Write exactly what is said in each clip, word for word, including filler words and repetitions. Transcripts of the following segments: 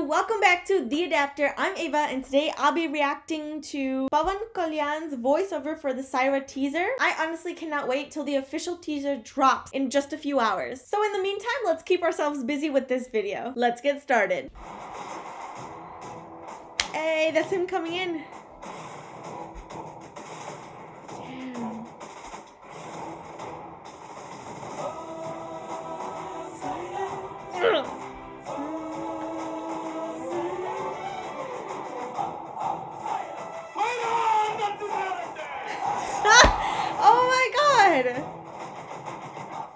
Welcome back to The AdaPtor. I'm Ava and today I'll be reacting to Pawan Kalyan's voiceover for the Sye Raa teaser. I honestly cannot wait till the official teaser drops in just a few hours. So in the meantime, let's keep ourselves busy with this video. Let's get started. Hey, that's him coming in.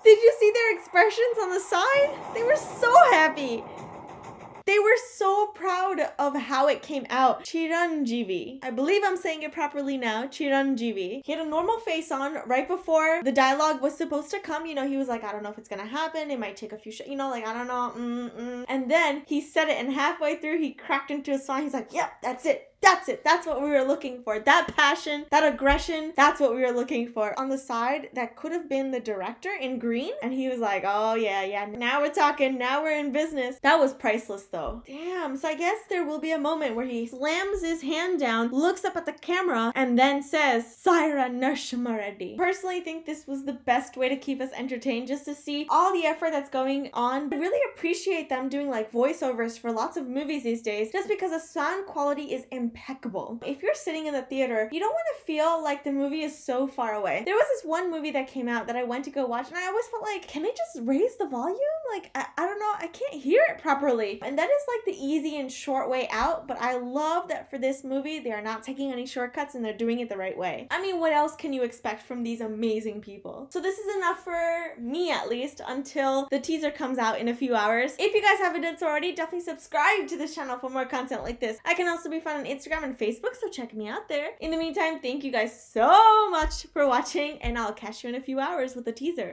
Did you see their expressions on the side? They were so happy. They were so proud of how it came out. Chiranjeevi. I believe I'm saying it properly now. Chiranjeevi. He had a normal face on right before the dialogue was supposed to come. You know, he was like, I don't know if it's gonna happen. It might take a few shots. You know, like, I don't know. Mm-mm. And then he said it, and halfway through, he cracked into a song. He's like, yep, that's it. That's it. That's what we were looking for. That passion, that aggression, that's what we were looking for. On the side, that could have been the director in green. And he was like, oh, yeah, yeah. Now we're talking. Now we're in business. That was priceless, though. Damn. So I guess there will be a moment where he slams his hand down, looks up at the camera, and then says, Sye Raa Narasimha Reddy. Personally, I think this was the best way to keep us entertained, just to see all the effort that's going on. I really appreciate them doing, like, voiceovers for lots of movies these days, just because the sound quality is impeccable. impeccable. If you're sitting in the theater, you don't want to feel like the movie is so far away. There was this one movie that came out that I went to go watch, and I always felt like, can I just raise the volume? Like, I, I don't know, I can't hear it properly. And that is like the easy and short way out, but I love that for this movie, they are not taking any shortcuts and they're doing it the right way. I mean, what else can you expect from these amazing people? So this is enough for me, at least, until the teaser comes out in a few hours. If you guys haven't done so already, definitely subscribe to this channel for more content like this. I can also be found on Instagram and Facebook, so check me out there. In the meantime, thank you guys so much for watching, and I'll catch you in a few hours with a teaser.